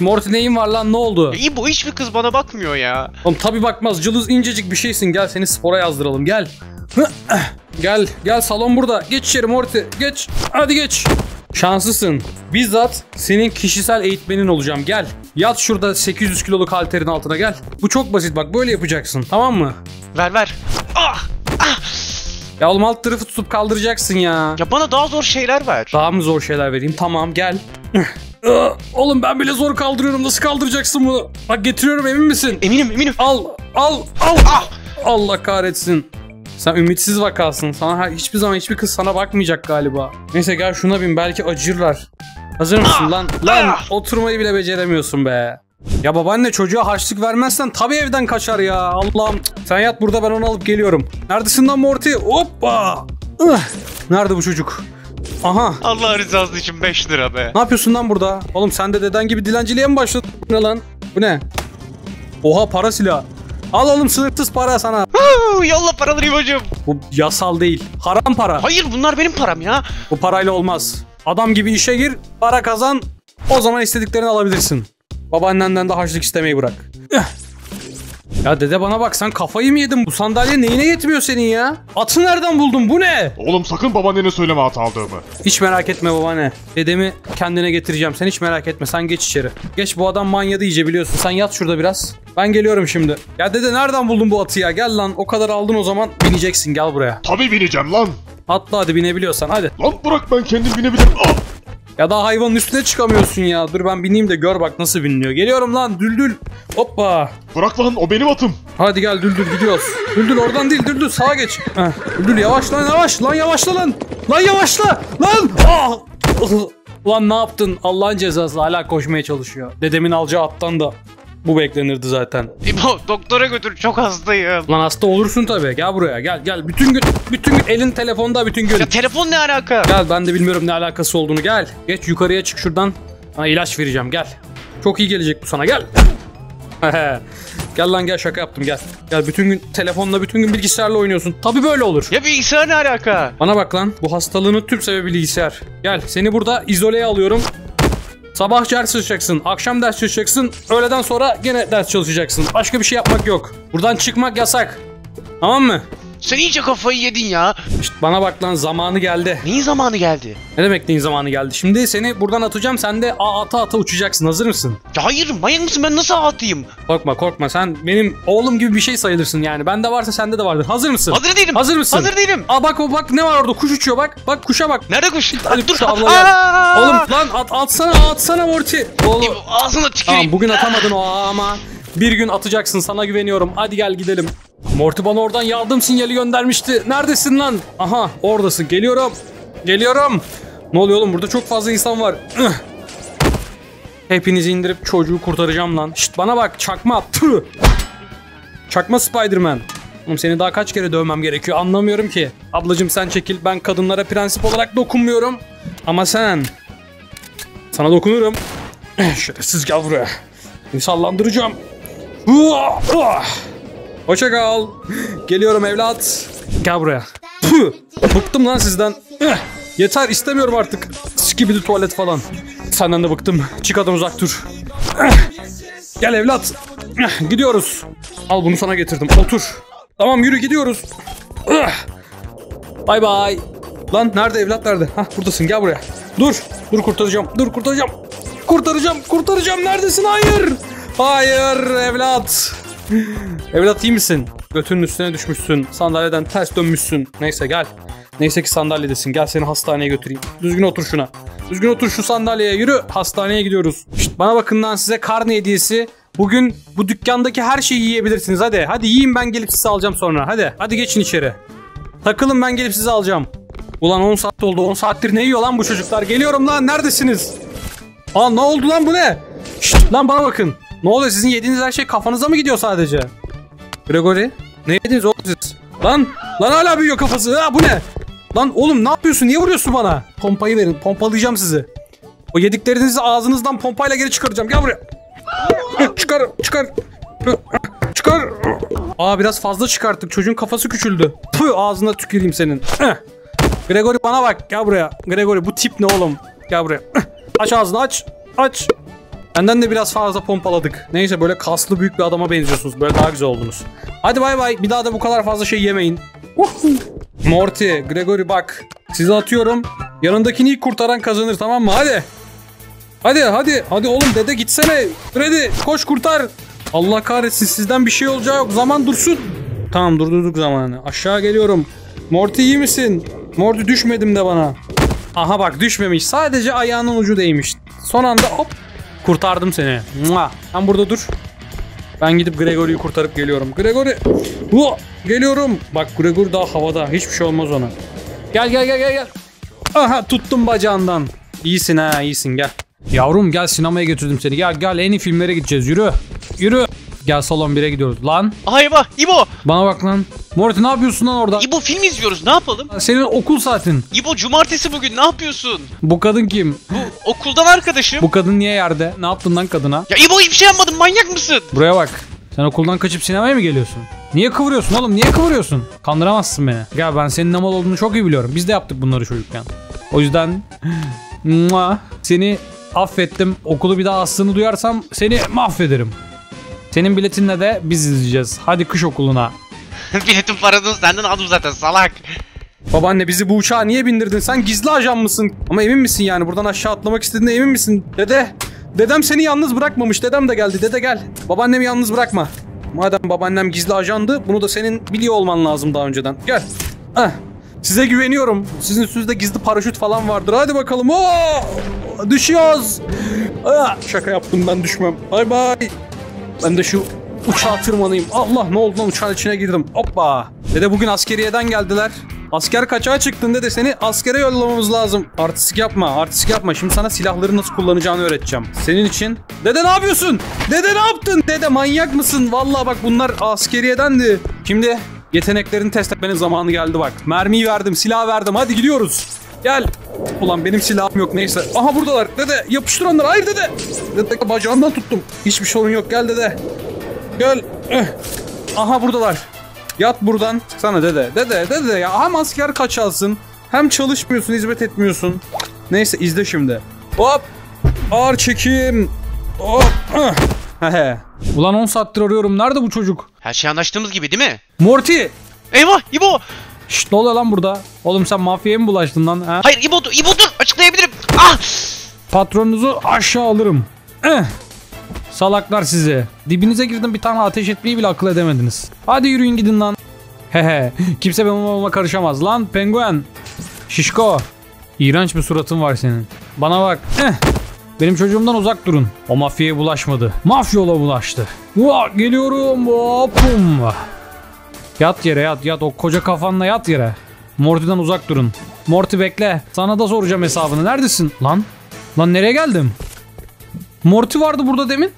Morty. Morty neyin var lan, ne oldu? İyi bu, hiçbir kız bana bakmıyor ya. Oğlum tabi bakmaz, cılız incecik bir şeysin. Gel seni spora yazdıralım, gel. Gel salon burada. Geç içeri Morty, geç. Hadi geç. Şanslısın. Bizzat senin kişisel eğitmenin olacağım. Gel. Yat şurada 800 kiloluk halterin altına, gel. Bu çok basit bak, böyle yapacaksın. Tamam mı? Ver. Ah! Ah! Ya oğlum alt tarafı tutup kaldıracaksın ya. Ya bana daha zor şeyler ver. Daha mı zor şeyler vereyim? Tamam gel. Oğlum ben bile zor kaldırıyorum. Nasıl kaldıracaksın bunu? Bak getiriyorum, emin misin? Eminim. Al. Ah! Allah kahretsin. Sen ümitsiz vakasın. Sana hiçbir zaman hiçbir kız sana bakmayacak galiba. Neyse gel şuna bin, belki acırlar. Hazır mısın lan? Oturmayı bile beceremiyorsun be. Ya babaanne, çocuğa harçlık vermezsen tabii evden kaçar ya. Allah'ım. Sen yat burada, ben onu alıp geliyorum. Neredesin lan Morty? Hoppa. Nerede bu çocuk? Aha. Allah rızası için 5 lira be. Ne yapıyorsun lan burada? Oğlum sen de deden gibi dilenciliğe mi başladın? Bu ne lan? Bu ne? Oha, para silahı. Al oğlum sınırsız para sana. Yolla paraları hocam. Bu yasal değil. Haram para. Hayır, bunlar benim param ya. Bu parayla olmaz. Adam gibi işe gir, para kazan. O zaman istediklerini alabilirsin. Babaannenden de harçlık istemeyi bırak. Ya dede bana bak, sen kafayı mı yedin? Bu sandalye neyine yetmiyor senin ya? Atı nereden buldun, bu ne? Oğlum sakın babaannene söyleme at aldığımı. Hiç merak etme babaanne. Dedemi kendine getireceğim, sen hiç merak etme, sen geç içeri. Geç, bu adam manyadı iyice biliyorsun. Sen yat şurada biraz. Ben geliyorum şimdi. Ya dede nereden buldun bu atı ya? Gel lan, o kadar aldın o zaman bineceksin, gel buraya. Tabii bineceğim lan. Atla hadi, binebiliyorsan hadi. Lan bırak, ben kendim binebilirim. Ah! Ya daha hayvanın üstüne çıkamıyorsun ya. Dur ben bineyim de gör bak nasıl biniliyor. Geliyorum lan Düldül. Hoppa. Bırak lan, o benim atım. Hadi gel Düldül, gidiyoruz. Düldül oradan değil, Düldül sağa geç. Düldül yavaş lan, yavaşla lan. Lan yavaşla lan. Ah! Lan ne yaptın? Allah'ın cezası, hala koşmaya çalışıyor. Dedemin alacağı attan da bu beklenirdi zaten. İbo doktora götür, çok hastayım. Lan hasta olursun tabii. Gel buraya, gel. Bütün gün elin telefonda bütün gün. Ya telefon ne alaka? Gel, ben de bilmiyorum ne alakası olduğunu, gel. Geç yukarıya, çık şuradan. Sana ilaç vereceğim, gel. Çok iyi gelecek bu sana, gel. Gel lan gel, şaka yaptım gel. Gel, bütün gün telefonla bütün gün bilgisayarla oynuyorsun. Tabii böyle olur. Ya bilgisayar ne alaka? Bana bak lan, bu hastalığının tüm sebebi bilgisayar. Gel, seni burada izoleye alıyorum. Sabah ders çalışacaksın, akşam ders çalışacaksın, öğleden sonra gene ders çalışacaksın. Başka bir şey yapmak yok. Buradan çıkmak yasak. Tamam mı? Sen iyice kafayı yedin ya. İşte bana bak lan, zamanı geldi. Neyin zamanı geldi? Ne demek neyin zamanı geldi? Şimdi seni buradan atacağım, sen de ata uçacaksın. Hazır mısın? Ya hayır, manyak mısın, ben nasıl atayım? Korkma, sen benim oğlum gibi bir şey sayılırsın yani. Bende varsa sende de vardır. Hazır mısın? Hazır değilim. Hazır mısın? Hazır değilim. Aa bak ne var orada, kuş uçuyor bak. Bak kuşa bak. Nerede kuş? Hadi dur. Oğlum lan atsana Morty. Oğlum. Ağzına tüküreyim. Tamam, bugün atamadın o ama. Bir gün atacaksın, sana güveniyorum. Hadi gel gidelim. Morty bana oradan yardım sinyali göndermişti. Neredesin lan? Aha oradasın. Geliyorum. Ne oluyor oğlum, burada çok fazla insan var. Hepinizi indirip çocuğu kurtaracağım lan. Şşt bana bak, çakma. Tüh. Çakma Spiderman. Oğlum seni daha kaç kere dövmem gerekiyor, anlamıyorum ki. Ablacım sen çekil, ben kadınlara prensip olarak dokunmuyorum. Ama sana dokunurum. Şerefsiz, gel buraya. Seni sallandıracağım. Hoşça kal. Geliyorum evlat. Gel buraya. Bıktım lan sizden. Yeter, istemiyorum artık. Sikibidi tuvalet falan. Senden de bıktım. Çık adam, uzak dur. Gel evlat. Gidiyoruz. Al bunu, sana getirdim. Otur. Tamam yürü, gidiyoruz. Bay bay. Lan nerede evlat, nerede? Hah buradasın, gel buraya. Dur kurtaracağım. Kurtaracağım. Neredesin? Hayır evlat. Evlat iyi misin? Götünün üstüne düşmüşsün. Sandalyeden ters dönmüşsün. Neyse gel. Neyse ki sandalyedesin. Gel seni hastaneye götüreyim. Düzgün otur şuna. Düzgün otur şu sandalyeye, yürü. Hastaneye gidiyoruz. Şişt, bana bakın lan, size karne hediyesi. Bugün bu dükkandaki her şeyi yiyebilirsiniz. Hadi yiyin, ben gelip sizi alacağım sonra. Hadi geçin içeri. Takılın, ben gelip sizi alacağım. Ulan 10 saat oldu. 10 saattir ne yiyor lan bu çocuklar? Geliyorum lan, neredesiniz? Aa ne oldu lan, bu ne? Şişt, lan bana bakın. Ne oluyor, sizin yediğiniz her şey kafanıza mı gidiyor sadece? Gregory ne yediniz oğlum siz? Lan hala büyüyor kafası. Ha bu ne? Lan oğlum ne yapıyorsun? Niye vuruyorsun bana? Pompayı verin, pompalayacağım sizi. O yediklerinizi ağzınızdan pompayla geri çıkaracağım. Gel buraya. Çıkar. Aa biraz fazla çıkarttık. Çocuğun kafası küçüldü. Puh, ağzına tüküreyim senin. Gregory bana bak, gel buraya. Gregory bu tip ne oğlum? Gel buraya. Aç ağzını, aç. Benden de biraz fazla pompaladık. Neyse, böyle kaslı büyük bir adama benziyorsunuz. Böyle daha güzel oldunuz. Hadi bay bay. Bir daha da bu kadar fazla şey yemeyin. Morty, Gregory bak. Sizi atıyorum. Yanındakini ilk kurtaran kazanır, tamam mı? Hadi. Hadi hadi. Hadi oğlum, dede gitsene. Freddy koş kurtar. Allah kahretsin, sizden bir şey olacağı yok. Zaman dursun. Tamam, durdurduk zamanı. Aşağı geliyorum. Morty iyi misin? Morty düşmedim de bana. Aha bak, düşmemiş. Sadece ayağının ucu değmiş. Son anda hop. Kurtardım seni. Sen burada dur. Ben gidip Gregory'yi kurtarıp geliyorum. Gregory. Geliyorum. Bak, Gregory daha havada. Hiçbir şey olmaz ona. Gel gel gel gel gel. Aha, tuttum bacağından. İyisin ha, iyisin, gel. Yavrum gel, sinemaya götürdüm seni. Gel gel, en iyi filmlere gideceğiz. Yürü. Yürü. Gel, salon 1'e gidiyoruz lan. Aha İbo. Bana bak lan. Morty ne yapıyorsun lan orada? İbo film izliyoruz, ne yapalım? Senin okul saatin. İbo cumartesi bugün, ne yapıyorsun? Bu kadın kim? Bu okuldan arkadaşım. Bu kadın niye yerde? Ne yaptın lan kadına? Ya İbo, hiçbir şey yapmadım, manyak mısın? Buraya bak. Sen okuldan kaçıp sinemaya mı geliyorsun? Niye kıvırıyorsun oğlum, niye kıvırıyorsun? Kandıramazsın beni. Gel, ben senin ne mal olduğunu çok iyi biliyorum. Biz de yaptık bunları çocukken. O yüzden seni affettim. Okulu bir daha astığını duyarsam seni mahvederim. Senin biletinle de biz izleyeceğiz. Hadi kış okuluna. Biletin parasını senden aldım zaten, salak. Babaanne, bizi bu uçağa niye bindirdin? Sen gizli ajan mısın? Ama emin misin yani? Buradan aşağı atlamak istediğine emin misin? Dede. Dedem seni yalnız bırakmamış. Dedem de geldi. Dede gel. Babaannemi yalnız bırakma. Madem babaannem gizli ajandı, bunu da senin biliyor olman lazım daha önceden. Gel. Heh. Size güveniyorum. Sizin üstünüzde gizli paraşüt falan vardır. Hadi bakalım. Oo! Düşüyoruz. Şaka yaptım, ben düşmem. Bay bay. Ben de şu uçağa tırmanayım. Allah, ne oldu lan, uçağın içine girdim. Hoppa. Dede bugün askeriyeden geldiler. Asker kaçağa çıktın dede, seni askere yollamamız lazım. Artistik yapma, artistik yapma. Şimdi sana silahları nasıl kullanacağını öğreteceğim. Senin için. Dede ne yapıyorsun? Dede ne yaptın? Dede manyak mısın? Vallahi bak, bunlar askeriyedendi. Şimdi yeteneklerini test etmenin zamanı geldi bak. Mermiyi verdim, silah verdim. Hadi gidiyoruz. Gel. Ulan benim silahım yok, neyse. Aha buradalar. Dede yapıştır onları. Hayır dede. Dede bacağımdan tuttum. Hiçbir sorun yok, gel dede. Gel. Aha buradalar. Yat buradan. Sana dede. Dede dede ya. Hem asker kaçalsın, hem çalışmıyorsun, hizmet etmiyorsun. Neyse, izle şimdi. Hop. Ağır çekim. Hop. Ulan 10 saattir arıyorum. Nerede bu çocuk? Her şey anlaştığımız gibi değil mi? Morty. Eyvah İbo. Şşt, ne oluyor lan burada? Oğlum sen mafyaya mı bulaştın lan? He? Hayır İbo, İbo dur, açıklayabilirim. Ah! Patronunuzu aşağı alırım. Salaklar sizi. Dibinize girdim, bir tane ateş etmeyi bile akıl edemediniz. Hadi yürüyün gidin lan. Hehe. Kimse benim babama karışamaz lan penguen. Şişko. İğrenç bir suratın var senin. Bana bak. Benim çocuğumdan uzak durun. O mafyaya bulaşmadı. Mafyola bulaştı. Geliyorum. Pum. Yat yere, yat yat, o koca kafanla yat yere. Morty'den uzak durun. Morty bekle, sana da soracağım hesabını. Neredesin lan? Lan nereye geldim? Morty vardı burada demin.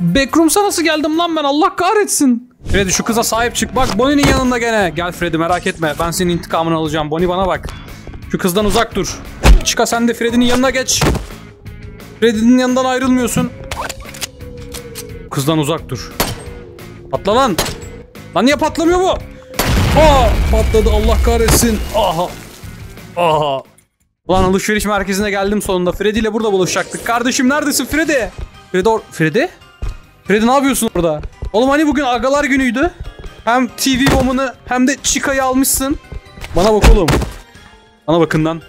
Backroom'sa nasıl geldim lan ben, Allah kahretsin. Freddy şu kıza sahip çık, bak Bonnie'nin yanında gene. Gel Freddy, merak etme, ben senin intikamını alacağım. Bonnie bana bak. Şu kızdan uzak dur. Çıka sen de Freddy'nin yanına geç. Freddy'nin yanından ayrılmıyorsun. Kızdan uzak dur. Atla lan. Lan niye patlamıyor bu? Aa, patladı, Allah kahretsin. Aha. Aha. Ulan alışveriş merkezine geldim sonunda. Freddy ile burada buluşacaktık. Kardeşim neredesin Freddy? Freddy? Freddy ne yapıyorsun orada? Oğlum hani bugün agalar günüydü? Hem TV Woman'ı hem de Chica'yı almışsın. Bana bak oğlum. Bana bakın lan.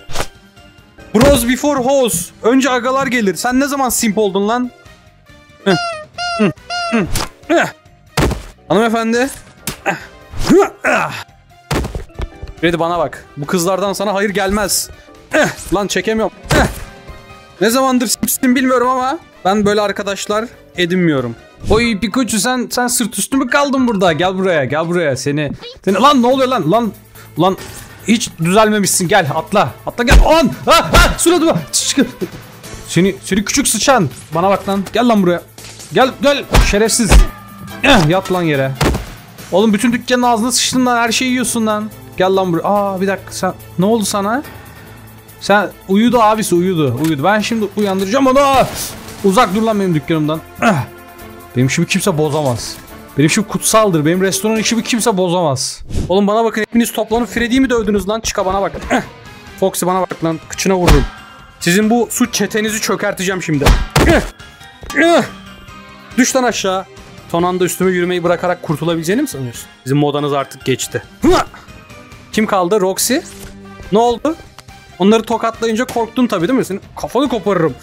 Bros before hoes. Önce agalar gelir. Sen ne zaman simp oldun lan? Hanımefendi. Freddy bana bak. Bu kızlardan sana hayır gelmez. Lan çekemiyorum. Ne zamandır simsin bilmiyorum ama ben böyle arkadaşlar edinmiyorum. Oy Pikachu, sen sırt üstü mü kaldın burada? Gel buraya, gel buraya. Seni lan ne oluyor lan? Lan hiç düzelmemişsin. Gel atla. Atla gel. An! Suratıma. Seni küçük sıçan. Bana bak lan. Gel lan buraya. Gel gel şerefsiz. Yat lan yere. Oğlum bütün dükkanın ağzına sıçtın lan, her şeyi yiyorsun lan. Gel lan buraya. Aa bir dakika, sen ne oldu sana? Sen uyudu abisi, uyudu. Ben şimdi uyandıracağım onu. Uzak dur lan benim dükkanımdan. Benim işimi kimse bozamaz. Benim işim kutsaldır. Benim restoran işimi kimse bozamaz. Oğlum bana bakın, hepiniz toplanıp Freddy'yi mi dövdünüz lan? Çıka bana bak. Foxy bana bak lan, kıçına vurdum. Sizin bu suç çetenizi çökerteceğim şimdi. Düşten aşağı. Son anda üstüme yürümeyi bırakarak kurtulabileceğini mi sanıyorsun? Bizim modanız artık geçti. Kim kaldı? Roxy. Ne oldu? Onları tokatlayınca korktun tabii değil mi? Kafanı koparırım.